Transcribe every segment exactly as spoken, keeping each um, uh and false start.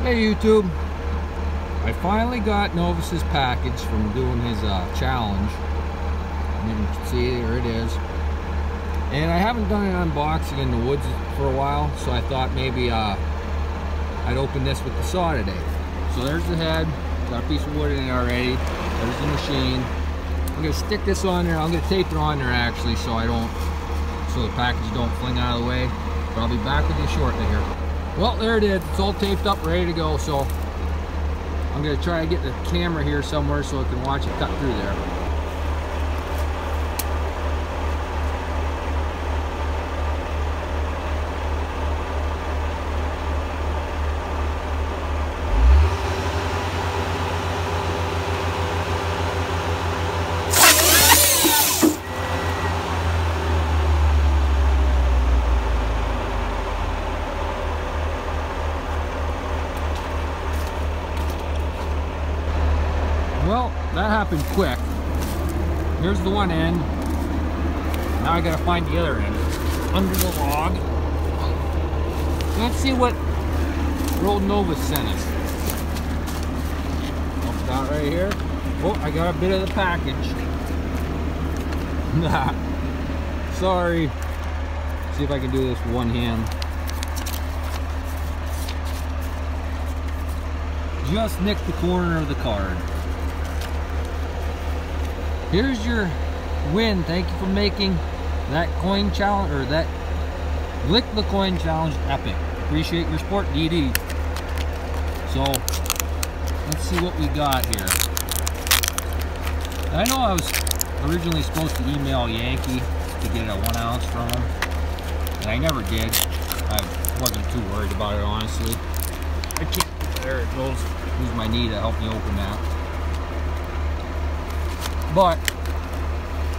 Hey YouTube, I finally got Novus's package from doing his uh, challenge. You can see there it is. And I haven't done an unboxing in the woods for a while, so I thought maybe uh, I'd open this with the saw today. So there's the head, got a piece of wood in it already, there's the machine. I'm going to stick this on there, I'm going to tape it on there actually so I don't, so the package don't fling out of the way. But I'll be back with you shortly here. Well, there it is. It's all taped up, ready to go. So I'm gonna try to get the camera here somewhere so I can watch it cut through there. Well, that happened quick. Here's the one end. Now I gotta find the other end. Under the log. Let's see what Road Novus sent us. Pump it out right here. Oh, I got a bit of the package. Nah. Sorry. Let's see if I can do this with one hand. Just nicked the corner of the card. Here's your win. Thank you for making that coin challenge, or that lick the coin challenge, epic. Appreciate your support, D D. So let's see what we got here. I know I was originally supposed to email Yankee to get a one ounce from him, and I never did. I wasn't too worried about it, honestly. I can't. There it goes. Use my knee to help me open that. But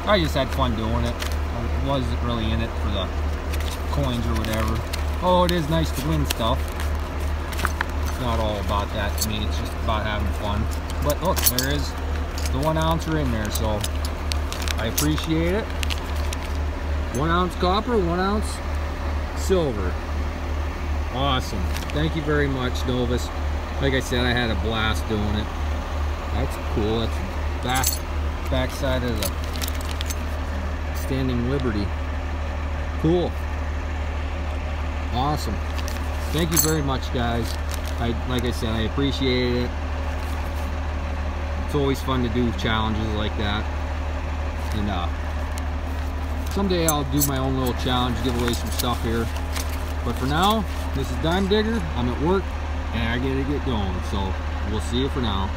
I just had fun doing it. I wasn't really in it for the coins or whatever. Oh, it is nice to win stuff. It's not all about that to me. It's just about having fun. But look, there is the one ouncer in there. So I appreciate it. One ounce copper, one ounce silver. Awesome. Thank you very much, Novus. Like I said, I had a blast doing it. That's cool. That's fast. Backside of the Standing Liberty. Cool. Awesome. Thank you very much, guys. I like I said, I appreciate it. It's always fun to do challenges like that. And uh, someday I'll do my own little challenge, give away some stuff here. But for now, this is Dime Digger. I'm at work and I gotta get going. So we'll see you for now.